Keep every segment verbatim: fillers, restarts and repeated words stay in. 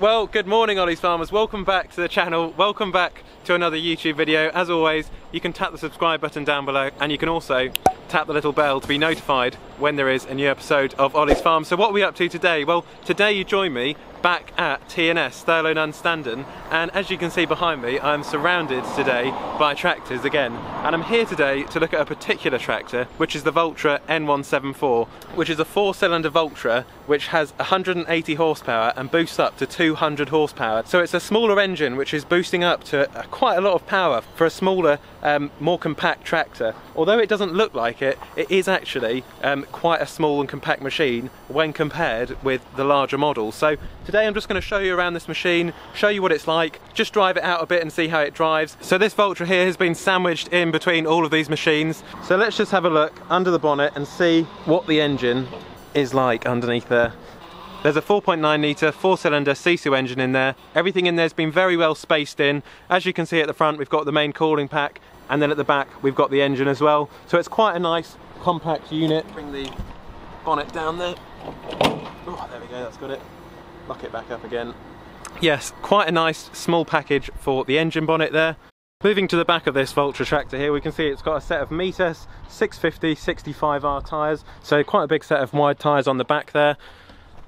Well, good morning Olly's Farmers, welcome back to the channel, welcome back to another YouTube video. As always, you can tap the subscribe button down below and you can also tap the little bell to be notified when there is a new episode of Olly's Farm. So what are we up to today? Well, today you join me back at T N S Thurlow Nunn Standen, and as you can see behind me, I'm surrounded today by tractors again, and I'm here today to look at a particular tractor, which is the Valtra N one seventy-four, which is a four-cylinder Valtra which has one hundred eighty horsepower and boosts up to two hundred horsepower. So it's a smaller engine which is boosting up to quite a lot of power for a smaller, um, more compact tractor. Although it doesn't look like it, it is actually um, quite a small and compact machine when compared with the larger models. So today I'm just going to show you around this machine, show you what it's like, just drive it out a bit and see how it drives. So this Valtra here has been sandwiched in between all of these machines. So let's just have a look under the bonnet and see what the engine is like underneath there. There's a four point nine litre four-cylinder Sisu engine in there. Everything in there has been very well spaced in. As you can see at the front, we've got the main cooling pack, and then at the back we've got the engine as well. So it's quite a nice compact unit. Bring the bonnet down there. Oh, there we go, that's got it. Lock it back up again. Yes, quite a nice small package for the engine bonnet there. Moving to the back of this Valtra tractor here, we can see it's got a set of Metas six fifty sixty-five R tyres, so quite a big set of wide tyres on the back there.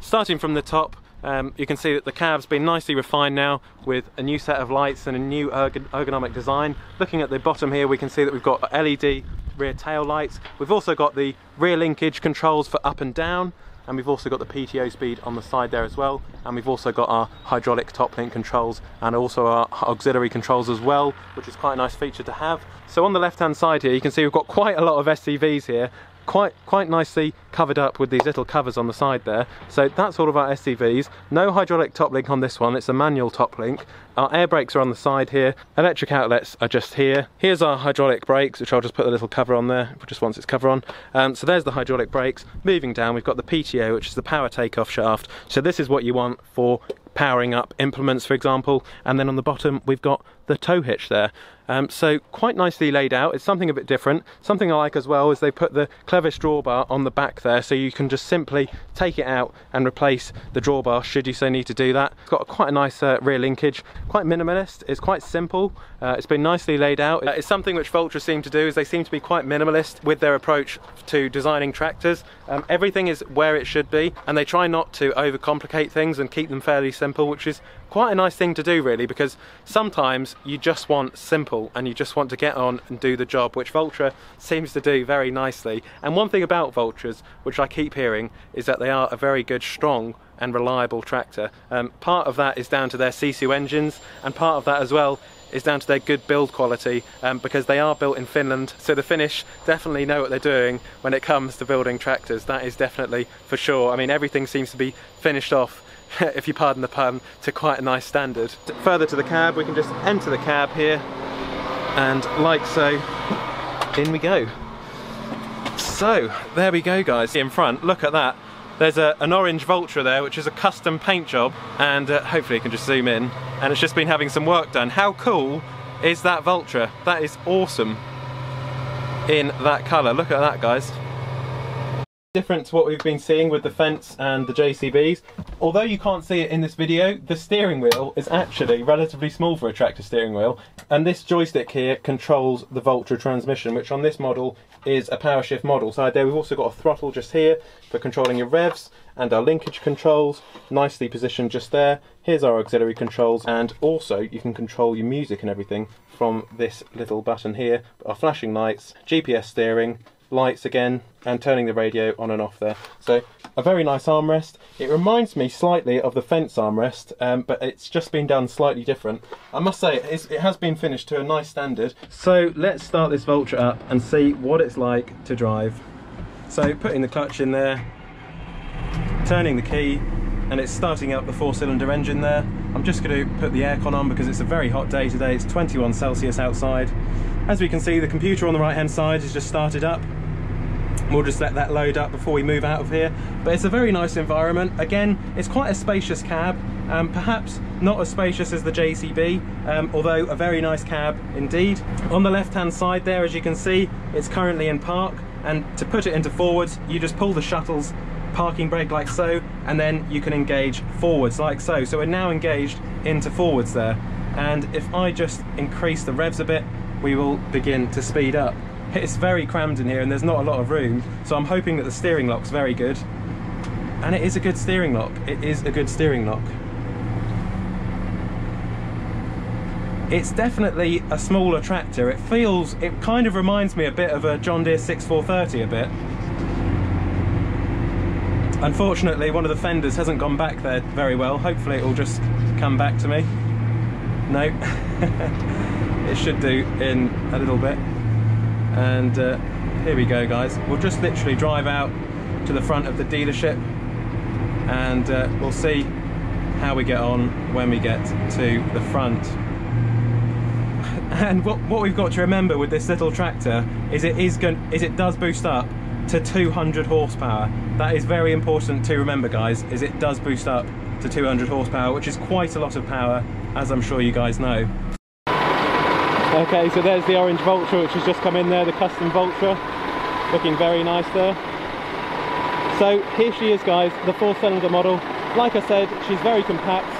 Starting from the top, um, you can see that the cab's been nicely refined now with a new set of lights and a new ergon ergonomic design. Looking at the bottom here, we can see that we've got L E D rear tail lights. We've also got the rear linkage controls for up and down, and we've also got the P T O speed on the side there as well, and we've also got our hydraulic top link controls and also our auxiliary controls as well, which is quite a nice feature to have. So on the left hand side here, you can see we've got quite a lot of S C Vs here, Quite, quite nicely covered up with these little covers on the side there. So that's all of our S C Vs. No hydraulic top link on this one, it's a manual top link. Our air brakes are on the side here. Electric outlets are just here. Here's our hydraulic brakes, which I'll just put the little cover on there, just once it's cover on. Um, so there's the hydraulic brakes. Moving down, we've got the P T O, which is the power takeoff shaft. So this is what you want for powering up implements, for example. And then on the bottom, we've got the tow hitch there. Um, so quite nicely laid out. It's something a bit different. Something I like as well is they put the clevish drawbar on the back there, so you can just simply take it out and replace the drawbar should you so need to do that. It's got quite a nice uh, rear linkage. Quite minimalist. It's quite simple. Uh, it's been nicely laid out. Uh, it's something which Valtra seem to do, is they seem to be quite minimalist with their approach to designing tractors. Um, everything is where it should be, and they try not to overcomplicate things and keep them fairly simple, which is quite a nice thing to do really, because sometimes you just want simple and you just want to get on and do the job, which Valtra seems to do very nicely. And one thing about Valtras, which I keep hearing, is that they are a very good, strong and reliable tractor. Um, part of that is down to their Sisu engines, and part of that as well is down to their good build quality, um, because they are built in Finland, so the Finnish definitely know what they're doing when it comes to building tractors. That is definitely for sure. I mean, everything seems to be finished off, if you pardon the pun, to quite a nice standard. Further to the cab, we can just enter the cab here, and like so, in we go. So there we go guys, in front, look at that. There's a, an orange Valtra there, which is a custom paint job, and uh, hopefully you can just zoom in, and it's just been having some work done. How cool is that Valtra? That is awesome in that colour. Look at that guys. Different to what we've been seeing with the fence and the J C Bs. Although you can't see it in this video, the steering wheel is actually relatively small for a tractor steering wheel, and this joystick here controls the Valtra transmission, which on this model is a PowerShift model. So there we've also got a throttle just here for controlling your revs, and our linkage controls nicely positioned just there. Here's our auxiliary controls, and also you can control your music and everything from this little button here. Our flashing lights, G P S steering, lights again, and turning the radio on and off there. So a very nice armrest. It reminds me slightly of the fence armrest, um, but it's just been done slightly different. I must say it, is, it has been finished to a nice standard. So let's start this Valtra up and see what it's like to drive. So putting the clutch in there, turning the key, and it's starting up the four-cylinder engine there. I'm just going to put the aircon on because it's a very hot day today. It's twenty-one Celsius outside. As we can see, the computer on the right hand side is just started up. We'll just let that load up before we move out of here. But it's a very nice environment. Again, it's quite a spacious cab, um, perhaps not as spacious as the J C B, um, although a very nice cab indeed. On the left hand side there, as you can see, it's currently in park, and to put it into forwards, you just pull the shuttles parking brake like so, and then you can engage forwards like so. So we're now engaged into forwards there. And if I just increase the revs a bit, we will begin to speed up. It's very crammed in here and there's not a lot of room, so I'm hoping that the steering lock's very good. And it is a good steering lock. It is a good steering lock. It's definitely a smaller tractor. It feels, it kind of reminds me a bit of a John Deere sixty-four thirty a bit. Unfortunately, one of the fenders hasn't gone back there very well. Hopefully it will just come back to me. No, it should do in a little bit. And uh, here we go, guys. We'll just literally drive out to the front of the dealership and uh, we'll see how we get on when we get to the front. And what, what we've got to remember with this little tractor is it is going is it does boost up to two hundred horsepower. That is very important to remember, guys, is it does boost up to two hundred horsepower, which is quite a lot of power, as I'm sure you guys know. Okay, so there's the orange Valtra which has just come in there, the custom Valtra, looking very nice there. So here she is, guys, the four-cylinder model. Like I said, she's very compact,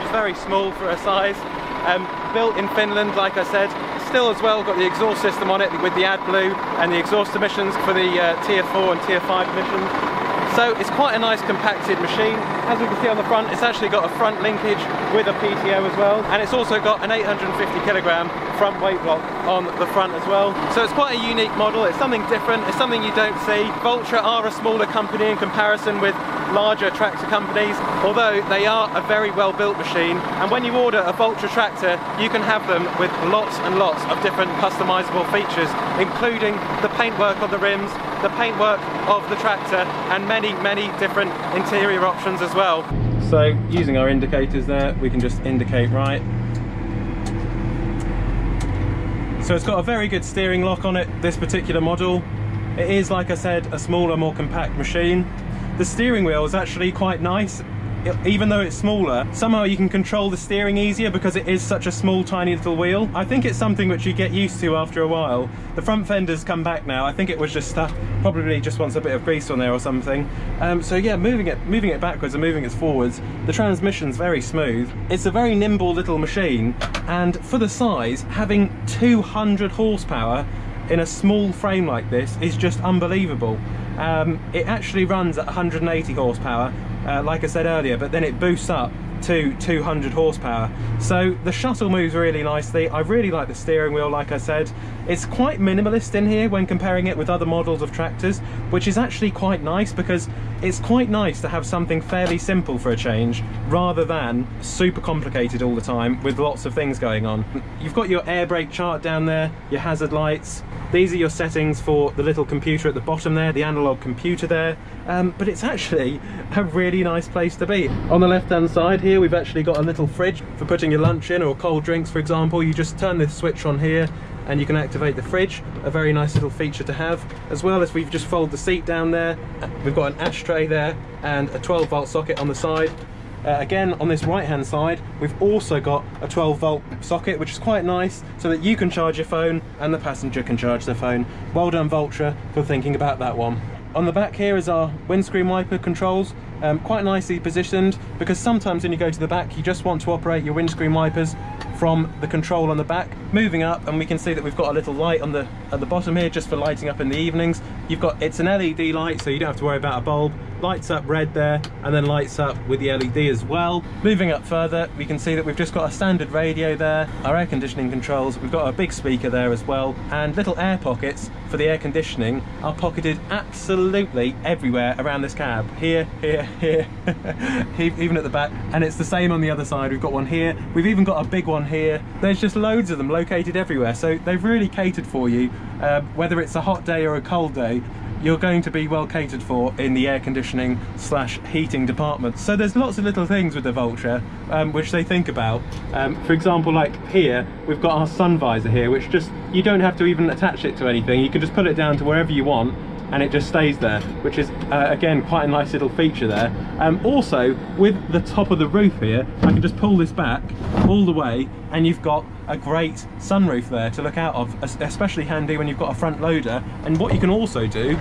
she's very small for her size. Um, built in Finland, like I said. Still as well got the exhaust system on it with the AdBlue and the exhaust emissions for the uh, Tier four and Tier five emissions. So it's quite a nice compacted machine. As we can see on the front, it's actually got a front linkage with a P T O as well, and it's also got an eight hundred fifty kilogram front weight block on the front as well. So it's quite a unique model, it's something different, it's something you don't see. Valtra are a smaller company in comparison with larger tractor companies, although they are a very well built machine, and when you order a Valtra tractor you can have them with lots and lots of different customizable features, including the paintwork on the rims, the paintwork of the tractor, and many many different interior options as well. So using our indicators there, we can just indicate right. So it's got a very good steering lock on it, this particular model. It is, like I said, a smaller, more compact machine. The steering wheel is actually quite nice, it, even though it's smaller. Somehow you can control the steering easier because it is such a small, tiny little wheel. I think it's something which you get used to after a while. The front fender's come back now. I think it was just stuff, probably just wants a bit of grease on there or something. Um, so yeah, moving it, moving it backwards and moving it forwards. The transmission's very smooth. It's a very nimble little machine, and for the size, having two hundred horsepower in a small frame like this is just unbelievable. Um, it actually runs at one hundred eighty horsepower, uh, like I said earlier, but then it boosts up to two hundred horsepower. So the shuttle moves really nicely. I really like the steering wheel, like I said. It's quite minimalist in here when comparing it with other models of tractors, which is actually quite nice because it's quite nice to have something fairly simple for a change rather than super complicated all the time with lots of things going on. You've got your air brake chart down there, your hazard lights. These are your settings for the little computer at the bottom there, the analog computer there, um, but it's actually a really nice place to be. On the left hand side here we've actually got a little fridge for putting your lunch in, or cold drinks for example. You just turn this switch on here and you can activate the fridge, a very nice little feature to have. As well as we've just folded the seat down there, we've got an ashtray there and a twelve volt socket on the side. Uh, again, on this right hand side we've also got a twelve volt socket, which is quite nice, so that you can charge your phone and the passenger can charge their phone. Well done Valtra for thinking about that one. On the back here is our windscreen wiper controls, um, quite nicely positioned, because sometimes when you go to the back you just want to operate your windscreen wipers from the control on the back. Moving up, and we can see that we've got a little light on the at the bottom here just for lighting up in the evenings. You've got, it's an L E D light, so you don't have to worry about a bulb. Lights up red there and then lights up with the L E D as well. Moving up further, we can see that we've just got a standard radio there, our air conditioning controls, we've got a big speaker there as well, and little air pockets for the air conditioning are pocketed absolutely everywhere around this cab. Here, here, here, even at the back, and it's the same on the other side. We've got one here, we've even got a big one here. There's just loads of them located everywhere, so they've really catered for you, uh, whether it's a hot day or a cold day. You're going to be well catered for in the air conditioning slash heating department. So there's lots of little things with the Valtra um, which they think about. Um, for example, like here, we've got our sun visor here, which just, you don't have to even attach it to anything. You can just put it down to wherever you want and it just stays there, which is uh, again quite a nice little feature there. Um, also with the top of the roof here, I can just pull this back all the way and you've got a great sunroof there to look out of, especially handy when you've got a front loader. And what you can also do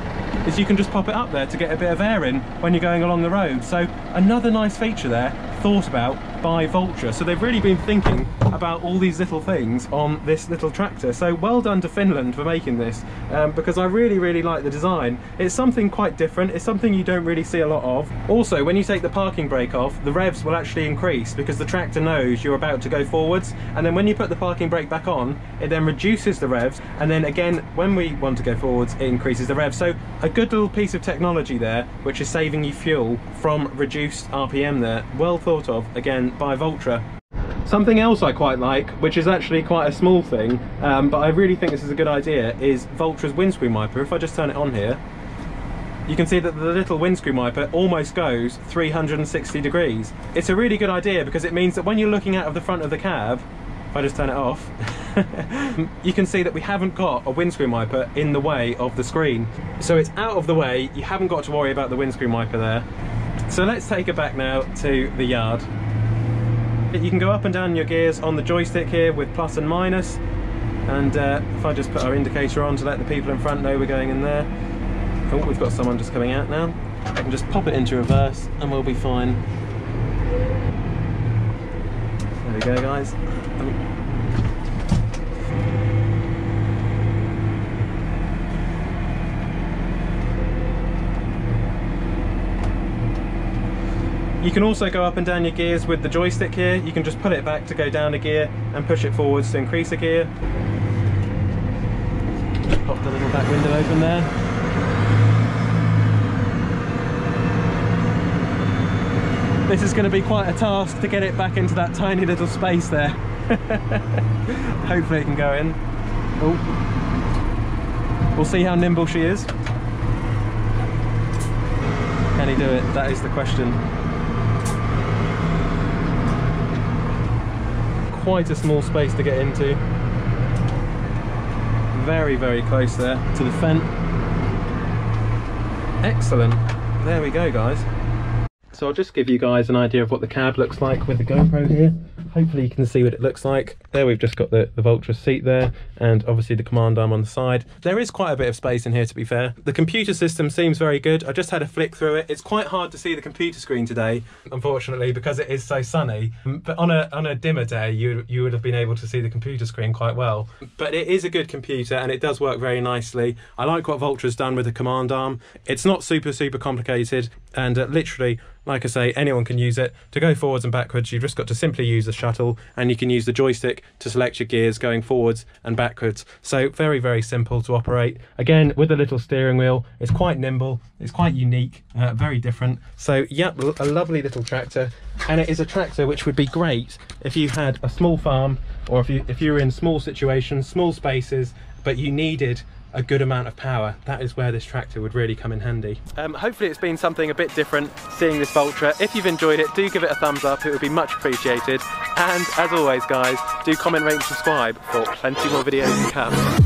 is you can just pop it up there to get a bit of air in when you're going along the road. So another nice feature there thought about by Valtra. So they've really been thinking about all these little things on this little tractor. So well done to Finland for making this, um, because I really really like the design. It's something quite different, it's something you don't really see a lot of. Also, when you take the parking brake off, the revs will actually increase because the tractor knows you're about to go forwards, and then when you put the parking brake back on, it then reduces the revs, and then again when we want to go forwards it increases the revs. So a good little piece of technology there which is saving you fuel from reduced R P M there. Well thought of again by Valtra. Something else I quite like, which is actually quite a small thing, um, but I really think this is a good idea, is Valtra's windscreen wiper. If I just turn it on here, you can see that the little windscreen wiper almost goes three hundred and sixty degrees. It's a really good idea because it means that when you're looking out of the front of the cab, if I just turn it off, you can see that we haven't got a windscreen wiper in the way of the screen. So it's out of the way, you haven't got to worry about the windscreen wiper there. So let's take it back now to the yard. You can go up and down your gears on the joystick here with plus and minus, and uh, if I just put our indicator on to let the people in front know we're going in there. Oh, we've got someone just coming out now. I can just pop it into reverse and we'll be fine. There we go, guys. Um, You can also go up and down your gears with the joystick here. You can just pull it back to go down a gear and push it forwards to increase a gear. Just pop the little back window open there. This is going to be quite a task to get it back into that tiny little space there. Hopefully it can go in. Oh. We'll see how nimble she is. Can he do it? That is the question. Quite a small space to get into. Very, very close there to the fence. Excellent. There we go, guys. So I'll just give you guys an idea of what the cab looks like with the GoPro here. Hopefully you can see what it looks like. There we've just got the, the Valtra seat there, and obviously the command arm on the side. There is quite a bit of space in here, to be fair. The computer system seems very good. I just had a flick through it. It's quite hard to see the computer screen today, unfortunately, because it is so sunny. But on a, on a dimmer day, you, you would have been able to see the computer screen quite well. But it is a good computer and it does work very nicely. I like what Valtra's done with the command arm. It's not super, super complicated, and uh, literally, like I say, anyone can use it. To go forwards and backwards, you've just got to simply use the shuttle, and you can use the joystick to select your gears going forwards and backwards. So very, very simple to operate. Again, with the little steering wheel, it's quite nimble, it's quite unique, uh, very different. So yep, a lovely little tractor, and it is a tractor which would be great if you had a small farm, or if you if you're in small situations, small spaces, but you needed a good amount of power. That is where this tractor would really come in handy. Um, hopefully it's been something a bit different seeing this Valtra. If you've enjoyed it, do give it a thumbs up, it would be much appreciated. And as always guys, do comment, rate and subscribe for plenty more videos to come.